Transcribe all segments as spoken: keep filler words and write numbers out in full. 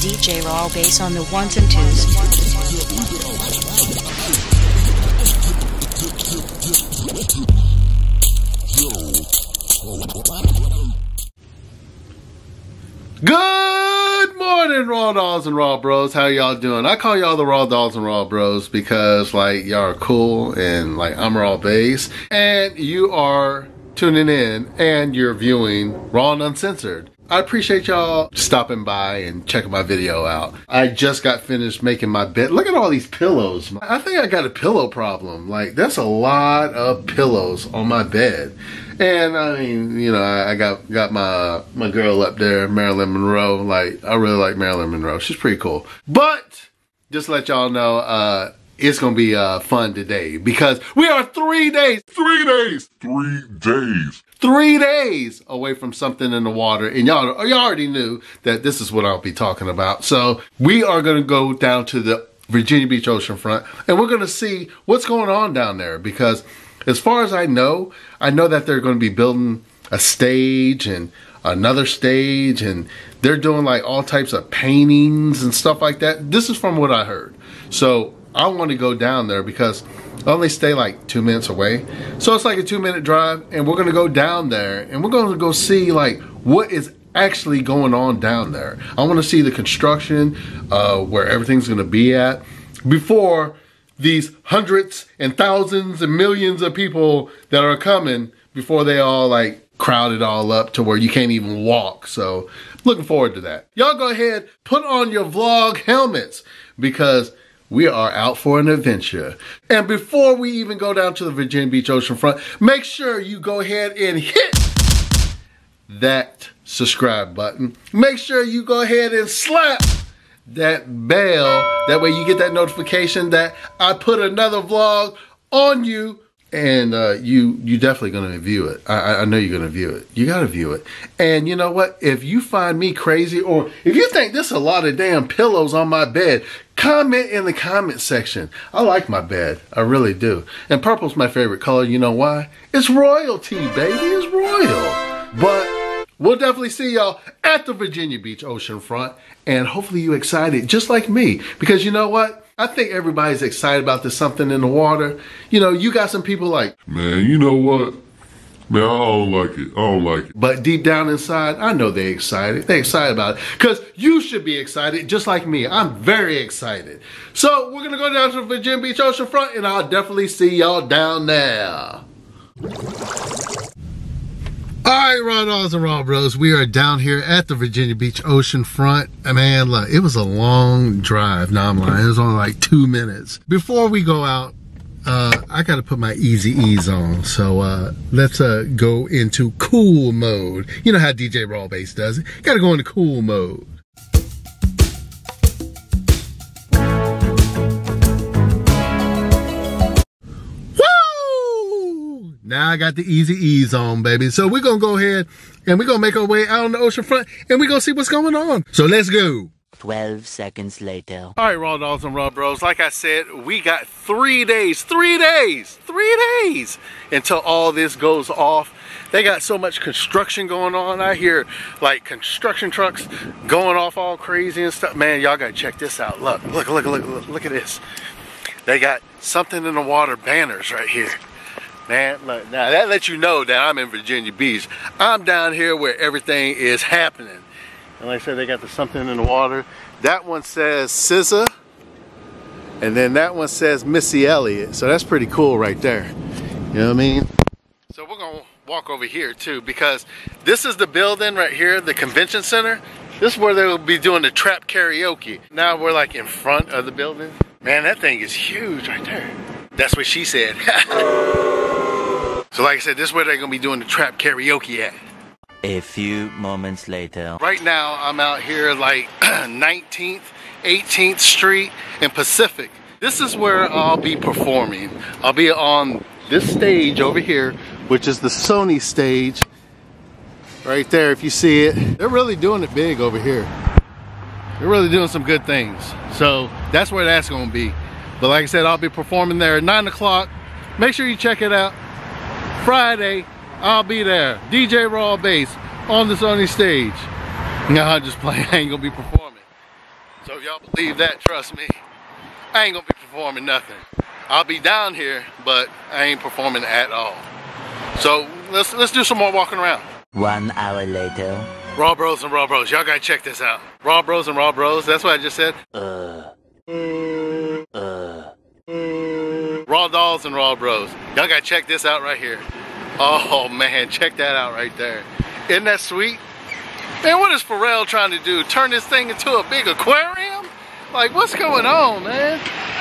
D J Raw Base on the ones and twos. Good morning, Raw Dolls and Raw Bros. How y'all doing? I call y'all the Raw Dolls and Raw Bros because, like, y'all are cool and, like, I'm Raw Base. And you are tuning in and you're viewing Raw and Uncensored. I appreciate y'all stopping by and checking my video out. I just got finished making my bed. Look at all these pillows. I think I got a pillow problem. Like, that's a lot of pillows on my bed. And I mean, you know, I got got my my girl up there, Marilyn Monroe. Like, I really like Marilyn Monroe. She's pretty cool. But just to let y'all know, uh, it's gonna be uh, fun today because we are three days, three days, three days, three days away from Something in the Water, and y'all y'all already knew that this is what I'll be talking about. So we are gonna go down to the Virginia Beach Oceanfront, and we're gonna see what's going on down there because, as far as I know, I know that they're going to be building a stage and another stage, and they're doing like all types of paintings and stuff like that. This is from what I heard. So I want to go down there because I only stay like two minutes away. So it's like a two minute drive, and we're going to go down there and we're going to go see like what is actually going on down there. I want to see the construction, uh, where everything's going to be at before these hundreds and thousands and millions of people that are coming before they all like crowd it all up to where you can't even walk. So looking forward to that. Y'all go ahead, put on your vlog helmets because we are out for an adventure. And before we even go down to the Virginia Beach Oceanfront, make sure you go ahead and hit that subscribe button. Make sure you go ahead and slap that bell, that way you get that notification that I put another vlog on you, and uh, you you definitely gonna view it. I, I know you're gonna view it. You gotta view it. And you know what? If you find me crazy, or if you think there's a lot of damn pillows on my bed, comment in the comment section. I like my bed, I really do. And purple's my favorite color. You know why? It's royalty, baby. It's royal. But we'll definitely see y'all at the Virginia Beach Oceanfront, and hopefully you excited just like me because you know what? I think everybody's excited about this Something in the Water. You know, you got some people like, man, you know what? Man, I don't like it. I don't like it. But deep down inside, I know they're excited. They're excited about it because you should be excited just like me. I'm very excited. So we're going to go down to the Virginia Beach Oceanfront, and I'll definitely see y'all down there. Alright, Raw Dolls and Raw Bros, we are down here at the Virginia Beach Oceanfront. Man, look, it was a long drive. No, I'm lying. It was only like two minutes. Before we go out, uh, I gotta put my Easy E's on. So uh, let's uh, go into cool mode. You know how D J Raw Base does it. Gotta go into cool mode. Now I got the Easy E's on, baby. So we're going to go ahead and we're going to make our way out on the ocean front and we're going to see what's going on. So let's go. twelve seconds later. All right, Raw Dolls and Raw Bros. Like I said, we got three days, three days, three days until all this goes off. They got so much construction going on. I hear like construction trucks going off all crazy and stuff. Man, y'all got to check this out. Look, look, look, look, look, look at this. They got Something in the Water banners right here. Man, look, now that lets you know that I'm in Virginia Beach. I'm down here where everything is happening. And like I said, they got the Something in the Water. That one says S Z A. And then that one says Missy Elliott. So that's pretty cool right there. You know what I mean? So we're going to walk over here too because this is the building right here, the convention center. This is where they'll be doing the trap karaoke. Now we're like in front of the building. Man, that thing is huge right there. That's what she said. So like I said, this is where they're going to be doing the trap karaoke at. A few moments later. Right now, I'm out here like nineteenth, eighteenth street and Pacific. This is where I'll be performing. I'll be on this stage over here, which is the Sony stage. Right there, if you see it. They're really doing it big over here. They're really doing some good things. So that's where that's going to be. But like I said, I'll be performing there at nine o'clock. Make sure you check it out. Friday, I'll be there. D J Raw Base on the Sony stage. No, I'm just playing. I ain't gonna be performing. So if y'all believe that, trust me, I ain't gonna be performing nothing. I'll be down here, but I ain't performing at all. So let's let's do some more walking around. One hour later. Raw Bros and Raw Bros, y'all gotta check this out. Raw Bros and Raw Bros, that's what I just said. Uh. Uh. Raw Dolls and Raw Bros, y'all gotta check this out right here. Oh man, check that out right there. Isn't that sweet? Man, what is Pharrell trying to do? Turn this thing into a big aquarium? Like, what's going on, man?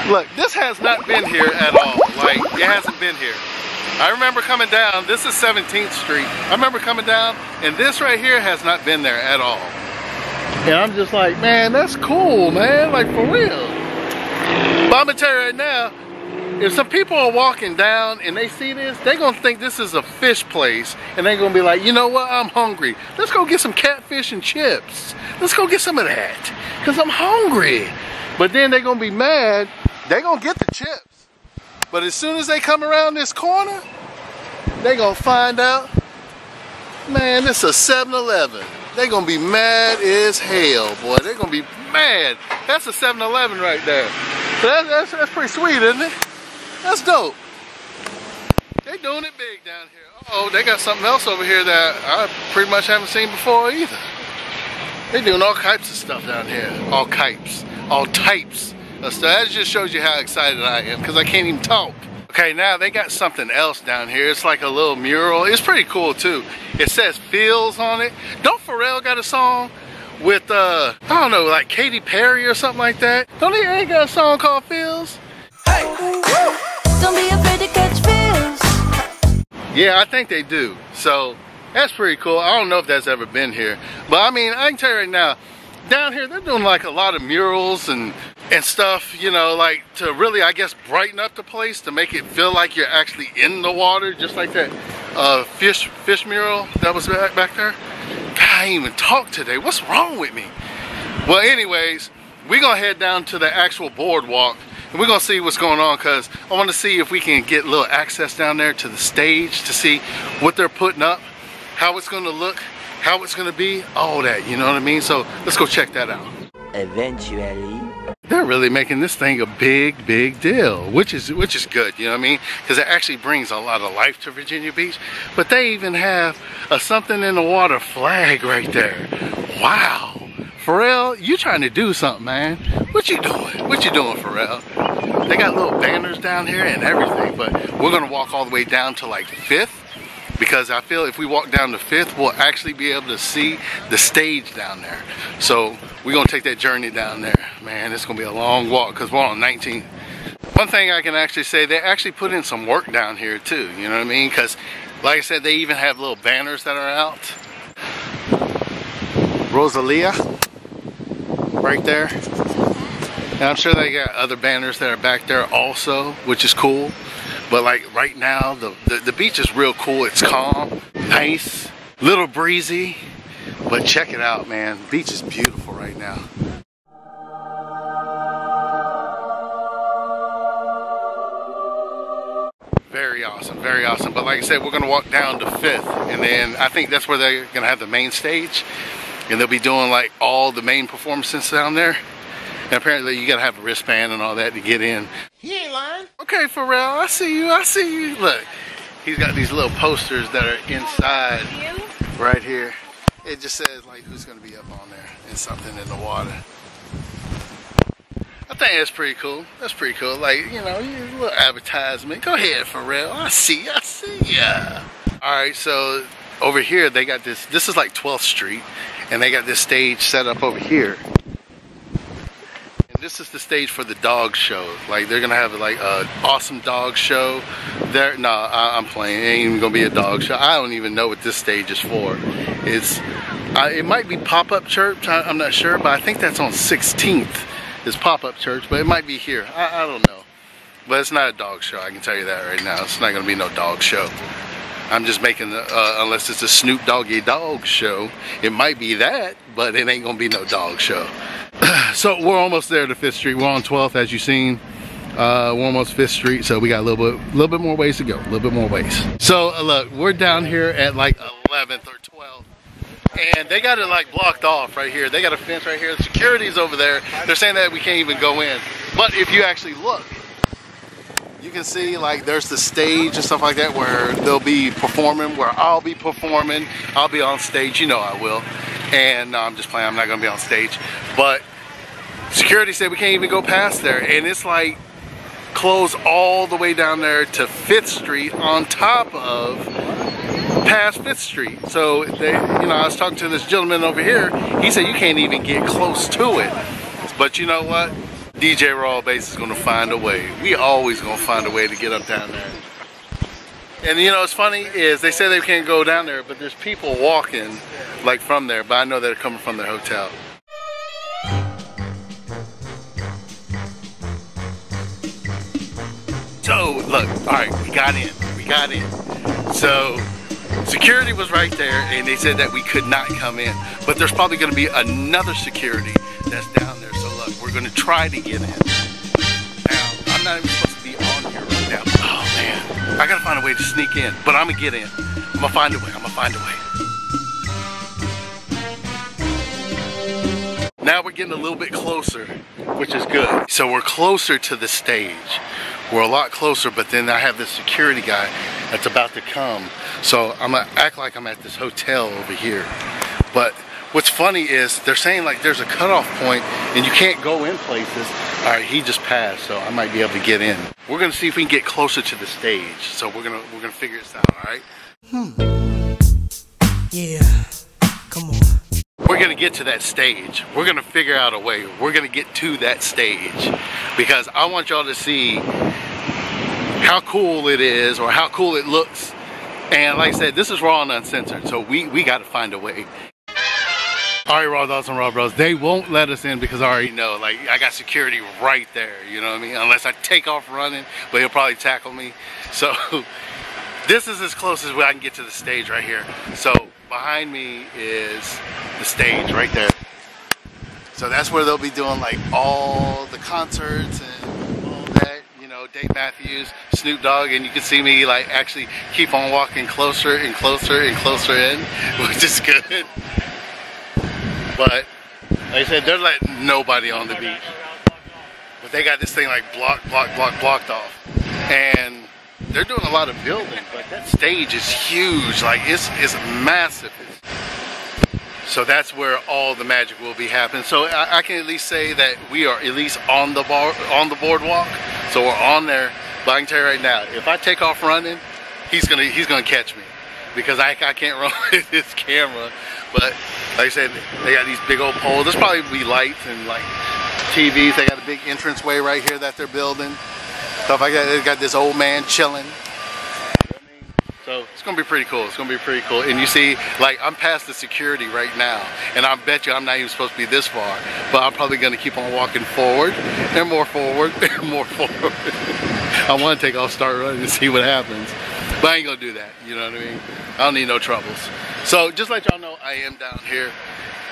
Look, this has not been here at all. Like, it hasn't been here. I remember coming down, this is seventeenth street. I remember coming down, and this right here has not been there at all. And I'm just like, man, that's cool, man. Like, for real. But I'm gonna tell you right now, if some people are walking down and they see this, they're gonna think this is a fish place, and they're gonna be like, you know what, I'm hungry. Let's go get some catfish and chips. Let's go get some of that, because I'm hungry. But then they're gonna be mad. They're gonna get the chips. But as soon as they come around this corner, they're gonna find out, man, it's a seven eleven. They're gonna be mad as hell, boy. They're gonna be mad. That's a seven eleven right there. So that's, that's, that's pretty sweet, isn't it? That's dope. They're doing it big down here. Uh oh, they got something else over here that I pretty much haven't seen before either. They're doing all types of stuff down here. All types. All types of stuff. That just shows you how excited I am because I can't even talk. Okay, now they got something else down here. It's like a little mural. It's pretty cool too. It says Feels on it. Don't Pharrell got a song with, uh, I don't know, like Katy Perry or something like that? Don't he ain't got a song called Feels? Hey, woo! Don't be afraid to catch fish. Yeah, I think they do. So that's pretty cool. I don't know if that's ever been here, but I mean, I can tell you right now, down here they're doing like a lot of murals and and stuff, you know, like to really, I guess, brighten up the place to make it feel like you're actually in the water, just like that uh, fish fish mural that was back back there. God, I ain't even talk today. What's wrong with me? Well, anyways, we're gonna head down to the actual boardwalk. And we're gonna see what's going on because I want to see if we can get a little access down there to the stage to see what they're putting up, how it's gonna look, how it's gonna be, all that, you know what I mean? So let's go check that out. Eventually. They're really making this thing a big, big deal, which is which is good, you know what I mean? Because it actually brings a lot of life to Virginia Beach. But they even have a Something in the Water flag right there. Wow. Pharrell, you trying to do something, man. What you doing? What you doing, Pharrell? They got little banners down here and everything, but we're gonna walk all the way down to like fifth, because I feel if we walk down to fifth, we'll actually be able to see the stage down there. So we're gonna take that journey down there. Man, it's gonna be a long walk because we're on nineteenth. One thing I can actually say, they actually put in some work down here too, you know what I mean? Because like I said, they even have little banners that are out. Rosalia. Right there. And I'm sure they got other banners that are back there also, which is cool. But like right now, the, the, the beach is real cool. It's calm, nice, little breezy. But check it out, man. The beach is beautiful right now. Very awesome, very awesome. But like I said, we're gonna walk down to fifth. And then I think that's where they're gonna have the main stage. And they'll be doing like all the main performances down there. And apparently you gotta have a wristband and all that to get in. He ain't lying. Okay, Pharrell, I see you, I see you. Look, he's got these little posters that are inside right here. It just says like who's gonna be up on there and Something in the Water. I think that's pretty cool. That's pretty cool. Like, you know, a little advertisement. Go ahead, Pharrell. I see, I see ya. All right, so over here they got this, this is like twelfth street. And they got this stage set up over here. And this is the stage for the dog show. Like they're gonna have like an awesome dog show. There, no, I, I'm playing. It ain't even gonna be a dog show. I don't even know what this stage is for. It's, I, it might be pop-up church. I, I'm not sure, but I think that's on sixteenth. It's pop-up church, but it might be here. I, I don't know. But it's not a dog show. I can tell you that right now. It's not gonna be no dog show. I'm just making, the, uh, unless it's a Snoop Doggy Dogg show, it might be that, but it ain't gonna be no dog show. So we're almost there to fifth street. We're on twelfth, as you've seen. Uh, we're almost fifth street, so we got a little bit, little bit more ways to go, a little bit more ways. So uh, look, we're down here at like eleventh or twelfth. and they got it like blocked off right here. They got a fence right here. The security's over there. They're saying that we can't even go in. But if you actually look, you can see like there's the stage and stuff like that where they'll be performing, where I'll be performing. I'll be on stage, you know I will. And no, I'm just playing, I'm not gonna be on stage. But security said we can't even go past there. And it's like closed all the way down there to fifth street on top of past fifth street. So they, you know, I was talking to this gentleman over here. He said you can't even get close to it. But you know what? D J Raw Base is gonna find a way. We always gonna find a way to get up down there. And you know what's funny is they say they can't go down there, but there's people walking like from there, but I know they're coming from their hotel. So look, all right, we got in, we got in. So security was right there and they said that we could not come in, but there's probably gonna be another security that's down there. So look, we're gonna try to get in. Now, I'm not even supposed to be on here right now. Oh man, I gotta find a way to sneak in, but I'm gonna get in. I'm gonna find a way, I'm gonna find a way. Now we're getting a little bit closer, which is good. So we're closer to the stage. We're a lot closer, but then I have this security guy that's about to come. So I'm gonna act like I'm at this hotel over here. But what's funny is they're saying like there's a cutoff point and you can't go in places. All right, he just passed, so I might be able to get in. We're gonna see if we can get closer to the stage. So we're gonna we're gonna figure this out. All right. Hmm. Yeah. Come on. We're gonna get to that stage. We're gonna figure out a way. We're gonna get to that stage because I want y'all to see how cool it is or how cool it looks. And like I said, this is Raw and Uncensored, so we we got to find a way. All right, Raw Dogs and Raw Bros, they won't let us in because I already know, like, I got security right there, you know what I mean? Unless I take off running, but he'll probably tackle me. So this is as close as I can get to the stage right here. So behind me is the stage right there. So that's where they'll be doing, like, all the concerts and all that, you know, Dave Matthews, Snoop Dogg, and you can see me, like, actually keep on walking closer and closer and closer in, which is good. But like I said, they're letting nobody on the beach. But they got this thing like blocked, blocked, blocked, blocked off. And they're doing a lot of building, but that stage is huge. Like it's, it's massive. So that's where all the magic will be happening. So I, I can at least say that we are at least on the bar, on the boardwalk. So we're on there. But I can tell you right now, if I take off running, he's gonna he's gonna catch me. Because I, I can't run with this camera. But like I said, they got these big old poles. There's probably be lights and like T Vs. They got a big entranceway right here that they're building. Stuff like that. They got this old man chilling. So it's gonna be pretty cool. It's gonna be pretty cool. And you see, like I'm past the security right now, and I bet you I'm not even supposed to be this far. But I'm probably gonna keep on walking forward and more forward and more forward. I want to take off, start running, and see what happens. But I ain't gonna do that. You know what I mean? I don't need no troubles. So just let y'all know, I am down here.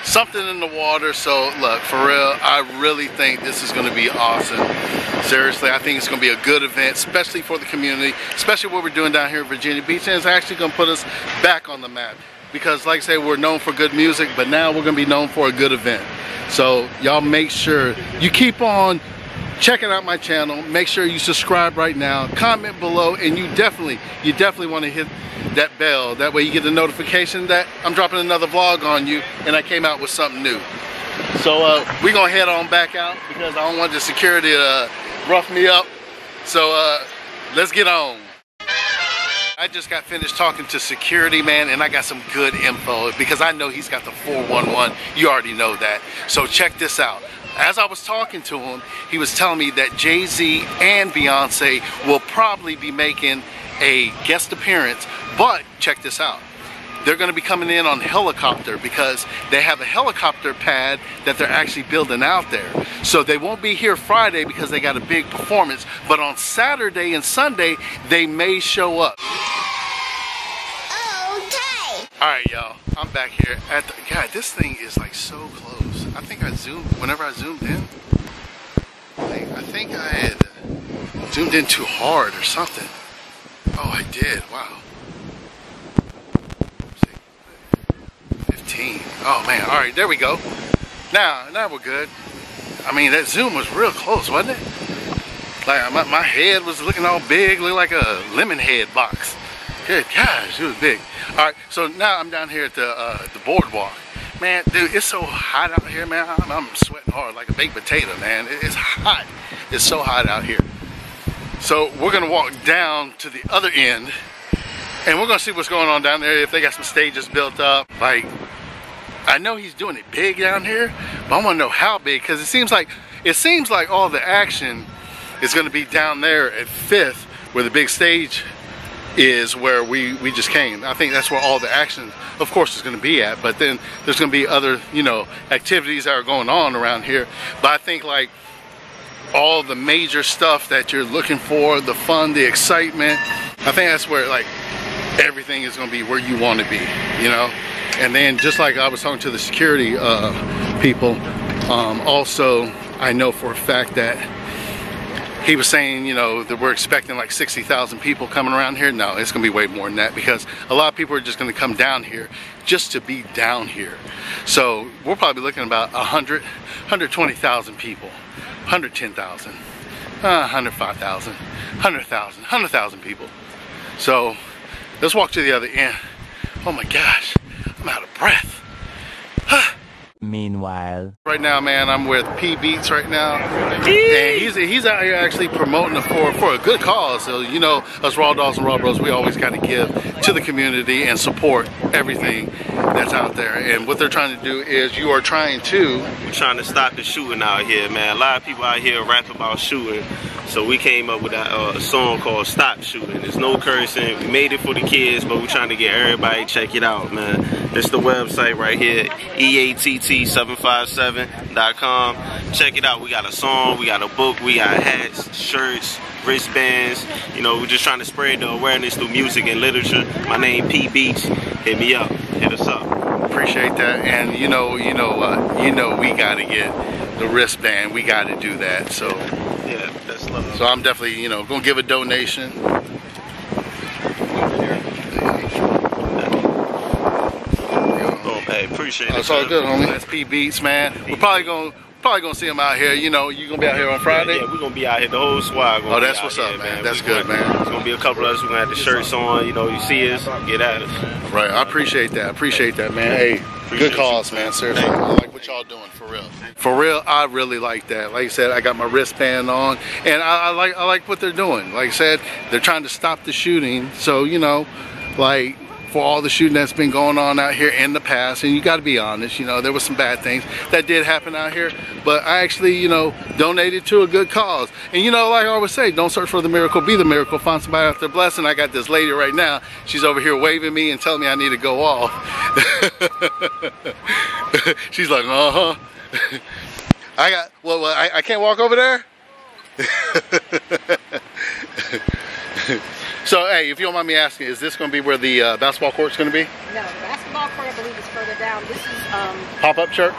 Something in the Water. So look, for real, I really think this is gonna be awesome. Seriously, I think it's gonna be a good event, especially for the community, especially what we're doing down here in Virginia Beach. And it's actually gonna put us back on the map. Because like I say, we're known for good music, but now we're gonna be known for a good event. So y'all make sure you keep on checking out my channel. Make sure you subscribe right now, comment below, and you definitely, you definitely wanna hit that bell. That way you get a notification that I'm dropping another vlog on you and I came out with something new. So uh, we're gonna head on back out because I don't want the security to uh, rough me up. So uh, let's get on. I just got finished talking to security, man, and I got some good info because I know he's got the four one one. You already know that. So check this out. As I was talking to him, he was telling me that Jay-Z and Beyonce will probably be making a guest appearance, but check this out. They're gonna be coming in on helicopter because they have a helicopter pad that they're actually building out there. So they won't be here Friday because they got a big performance, but on Saturday and Sunday, they may show up. Okay. All right, y'all, I'm back here at the, God, this thing is like so close. I think I zoomed, whenever I zoomed in, like, I think I had zoomed in too hard or something. Oh, I did, wow. fifteen. Oh man, all right, there we go. Now, now we're good. I mean, that zoom was real close, wasn't it? Like my, my head was looking all big, looked like a lemon head box. Good gosh, it was big. All right, so now I'm down here at the uh, the boardwalk. Man, dude, it's so hot out here, man. I'm, I'm sweating hard like a baked potato, man. It's hot. It's so hot out here. So we're gonna walk down to the other end, and we're gonna see what's going on down there, if they got some stages built up. Like, I know he's doing it big down here, but I wanna know how big, because it seems like, it seems like all the action is gonna be down there at Fifth, where the big stage is, where we we just came. I think that's where all the action, of course, is going to be at. But then there's going to be other, you know, activities that are going on around here. But I think like all the major stuff that you're looking for, the fun, the excitement, I think that's where like everything is going to be where you want to be, you know. And then just like I was talking to the security uh, people, um, also I know for a fact that he was saying, you know, that we're expecting like sixty thousand people coming around here. No, it's gonna be way more than that, because a lot of people are just gonna come down here just to be down here. So we're probably looking at about one hundred, one hundred twenty thousand people, one hundred ten thousand, uh, one hundred five thousand, one hundred thousand, one hundred thousand people. So let's walk to the other end. Oh my gosh, I'm out of breath. Meanwhile, right now, man, I'm with P Beats right now, and he's he's out here actually promoting it for for a good cause. So you know, us Raw Dogs and Raw Bros, we always got to give to the community and support everything that's out there. And what they're trying to do is, you are trying to we're trying to stop the shooting out here, man. A lot of people out here rap about shooting, so we came up with a, uh, a song called "Stop Shooting." There's no cursing. We made it for the kids, but we're trying to get everybody to check it out, man. It's the website right here, E A T T seven five seven dot com. Check it out. We got a song, we got a book, we got hats, shirts, wristbands. You know, we're just trying to spread the awareness through music and literature. My name P Beats. Hit me up. Hit us up. Appreciate that. And you know, you know, uh, you know, we gotta get the wristband. We gotta do that. So yeah, that's love. So I'm definitely, you know, gonna give a donation. Hey, appreciate it. It's all good, homie. That's P Beats, man. We're probably gonna probably gonna see him out here. You know, you gonna be out here on Friday. Yeah, yeah, we're gonna be out here. The whole squad. Gonna oh, that's be what's up, here, man. That's we good, gonna, man. There's gonna be a couple of us. We're gonna have the shirts on. You know, you see us, get at us. Right. I appreciate that. I appreciate that, man. Hey, appreciate good cause, you, man. Seriously, I like what y'all doing for real. For real, I really like that. Like I said, I got my wristband on, and I, I like I like what they're doing. Like I said, they're trying to stop the shooting. So you know, like, for all the shooting that's been going on out here in the past, and you got to be honest, you know, there was some bad things that did happen out here, but I actually, you know, donated to a good cause. And you know, like I always say, don't search for the miracle, be the miracle. Find somebody out there blessed. I got this lady right now, she's over here waving me and telling me I need to go off. She's like, uh-huh. I got, well, well I, I can't walk over there. So, hey, if you don't mind me asking, is this going to be where the uh, basketball court's going to be? No, the basketball court, I believe, is further down. This is... Um, Pop-up church?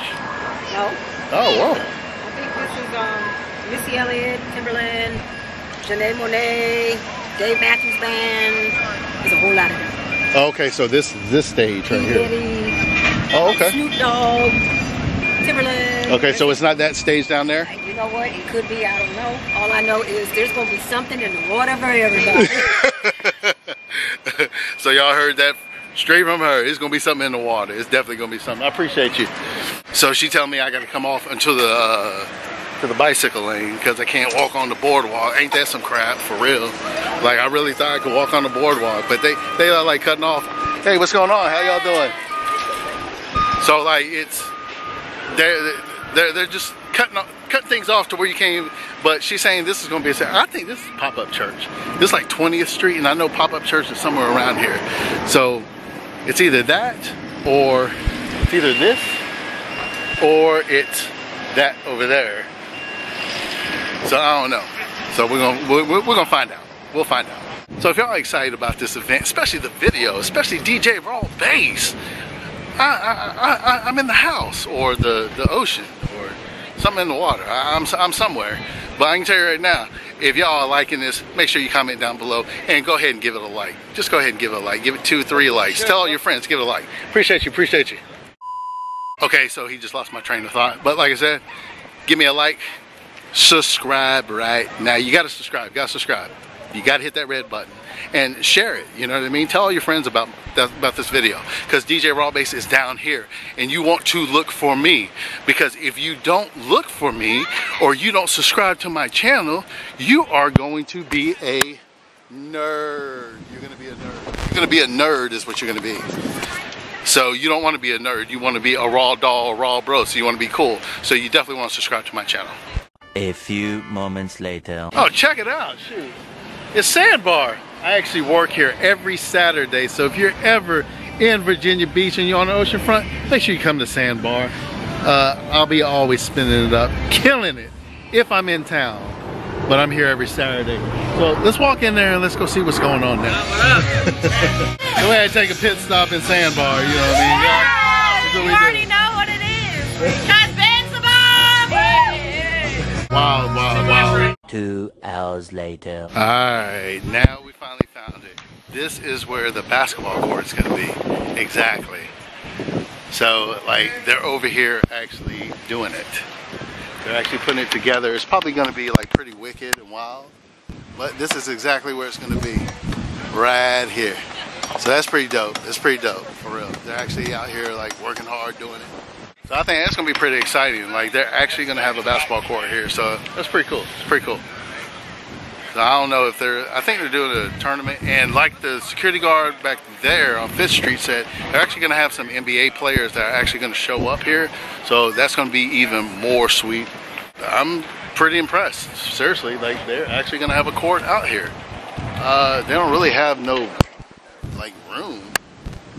No. Oh, whoa. I think this is um, Missy Elliott, Timbaland, Janelle Monáe, Dave Matthews Band. There's a whole lot of them. Oh, okay, so this this stage right here. Oh, okay. Snoop Dogg, Timbaland. Okay, so it's not that stage down there? You know what? It could be. I don't know. All I know is there's going to be something in the water for everybody. So y'all heard that straight from her. It's gonna be something in the water. It's definitely gonna be something. I appreciate you. So she telling me I gotta come off into the uh, to the bicycle lane because I can't walk on the boardwalk. Ain't that some crap for real? Like, I really thought I could walk on the boardwalk, but they they are like cutting off. Hey, what's going on? How y'all doing? So like, it's they're they're they're just cutting off. Cut things off to where you came, but she's saying this is going to be a, I think this is Pop-Up Church. This is like twentieth street, and I know Pop-Up Church is somewhere around here. So it's either that, or it's either this, or it's that over there. So I don't know. So we're gonna we're, we're gonna find out. We'll find out. So if y'all are excited about this event, especially the video, especially D J Raw Base, I, I, I I'm in the house or the the ocean or something in the water. I, I'm, I'm somewhere, but I can tell you right now, if y'all are liking this, make sure you comment down below and go ahead and give it a like. Just go ahead and give it a like. Give it two, three likes. Sure. Tell all your friends, give it a like. Appreciate you, appreciate you. Okay, so he just lost my train of thought. But like I said, give me a like, subscribe right now. You gotta subscribe, gotta subscribe. You gotta hit that red button and share it. You know what I mean? Tell all your friends about that, about this video, because D J Raw Base is down here, and you want to look for me. Because if you don't look for me, or you don't subscribe to my channel, you are going to be a nerd. You're gonna be a nerd. You're gonna be a nerd is what you're gonna be. So you don't want to be a nerd. You want to be a raw doll, a raw bro. So you want to be cool. So you definitely want to subscribe to my channel. A few moments later. Oh, check it out! Shoot, it's Sandbar. I actually work here every Saturday. So if you're ever in Virginia Beach and you're on the oceanfront, make sure you come to Sandbar. Uh, I'll be always spinning it up, killing it if I'm in town. But I'm here every Saturday. So let's walk in there and let's go see what's going on now. Go ahead and take a pit stop in Sandbar, you know what I mean? Yeah, you already do. Know what it is. Got bands above! Wow, wow, wow. Two hours later. Alright, now we finally found it. This is where the basketball court's gonna be. Exactly. So, like, they're over here actually doing it. They're actually putting it together. It's probably gonna be, like, pretty wicked and wild. But this is exactly where it's gonna be. Right here. So that's pretty dope. That's pretty dope, for real. They're actually out here like working hard doing it. So I think that's gonna be pretty exciting. Like they're actually gonna have a basketball court here. So that's pretty cool. It's pretty cool. So I don't know if they're, I think they're doing a tournament, and like the security guard back there on Fifth Street said, they're actually gonna have some N B A players that are actually gonna show up here. So that's gonna be even more sweet. I'm pretty impressed. Seriously, like they're actually gonna have a court out here. Uh, they don't really have no like room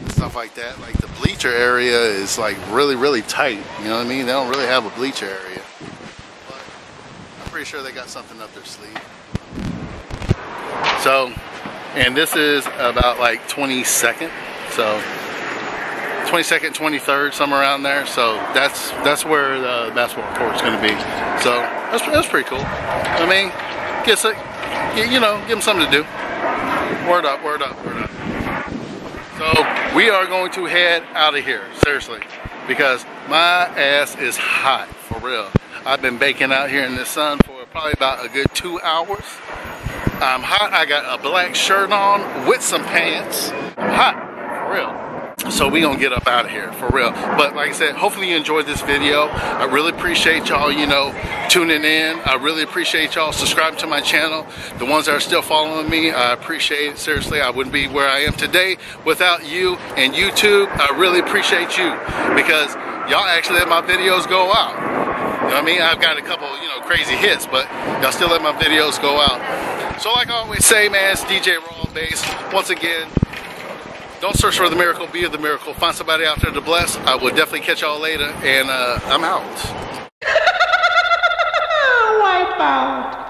and stuff like that. Like the bleacher area is like really really tight, you know what I mean? They don't really have a bleacher area, but I'm pretty sure they got something up their sleeve. So, and this is about like twenty-second, so twenty-second, twenty-third, somewhere around there. So that's that's where the basketball court's going to be. So that's, that's pretty cool. I mean, get sick, you know, give them something to do. Word up, word up, word up. So we are going to head out of here, seriously, because my ass is hot, for real. I've been baking out here in the sun for probably about a good two hours. I'm hot, I got a black shirt on with some pants. I'm hot, for real. So we gonna get up out of here, for real. But like I said, hopefully you enjoyed this video. I really appreciate y'all, you know, tuning in. I really appreciate y'all subscribing to my channel. The ones that are still following me, I appreciate it. Seriously, I wouldn't be where I am today without you and YouTube. I really appreciate you, because y'all actually let my videos go out. You know what I mean? I've got a couple, you know, crazy hits, but y'all still let my videos go out. So like I always say, man, it's D J Raw Base. Once again, don't search for the miracle, be the miracle. Find somebody out there to bless. I will definitely catch y'all later, and uh, I'm out. Out.